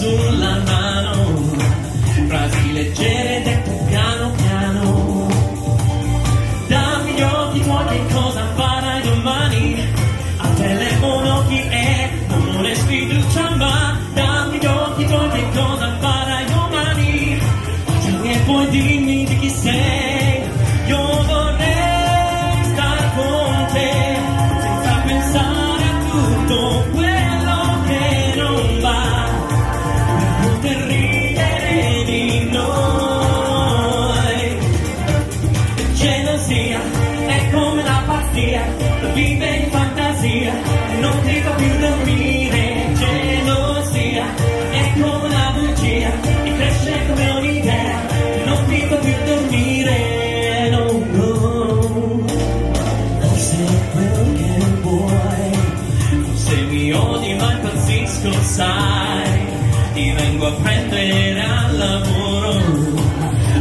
sulla mano, frasi leggere dette piano piano. Dammi gli occhi tuoi, che cosa farai domani? Al telefono chi è? Non è sfiducia, ma dammi gli occhi tuoi, che cosa farai domani? Dammi e poi dimmi di chi sei. Io vorrei star con te senza pensare a tutto quello che non va, per poter ridere di noi. Gelosia è come la pazzia, vive in fantasia, non ti fa più dormire. Gelosia è come la bugia, ti cresce come un'idea, non ti fa più dormire. Sai, ti vengo a prendere al lavoro,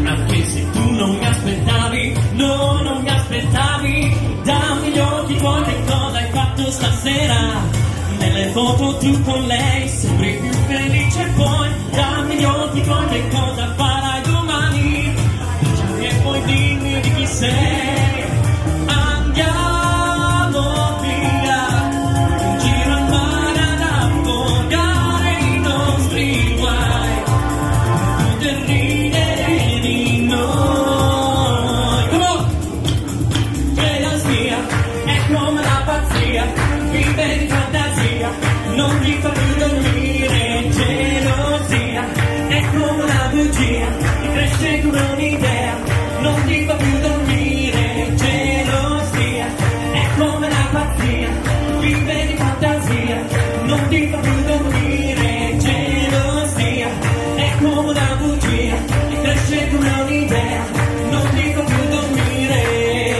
ma se tu non mi aspettavi, no, non mi aspettavi. Dammi gli occhi tuoi, che cosa hai fatto stasera? Nelle foto tu con lei sembri più felice, poi dammi gli occhi tuoi, che cosa farai domani? Baciami e poi dimmi di chi sei. Vive di fantasia, non ti fa più dormire. Gelosia è come una bugia, ti cresce come un'idea, non ti fa più dormire. Gelosia è come la pazzia, vive di fantasia, non ti fa più dormire. Gelosia è come una bugia, ti cresce come un'idea, non ti fa più dormire.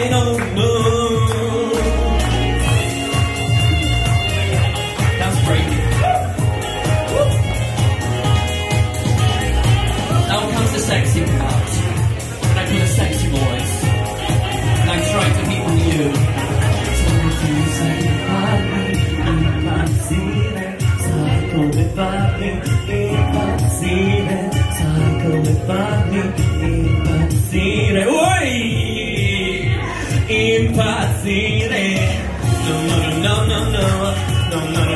No. Sexy part, and I do a sexy voice, and I try to meet with you. So tu sai farmi impazzire, sai come farmi impazzire, sai come farmi impazzire, oi! Impazzire, no no no no no no no no.